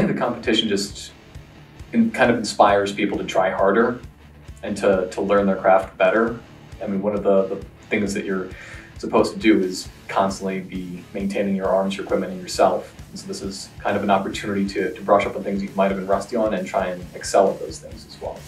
think the competition just kind of inspires people to try harder and to learn their craft better. I mean, one of the things that you're supposed to do is constantly be maintaining your arms, your equipment, and yourself. And so this is kind of an opportunity to brush up on things you might have been rusty on and try and excel at those things as well.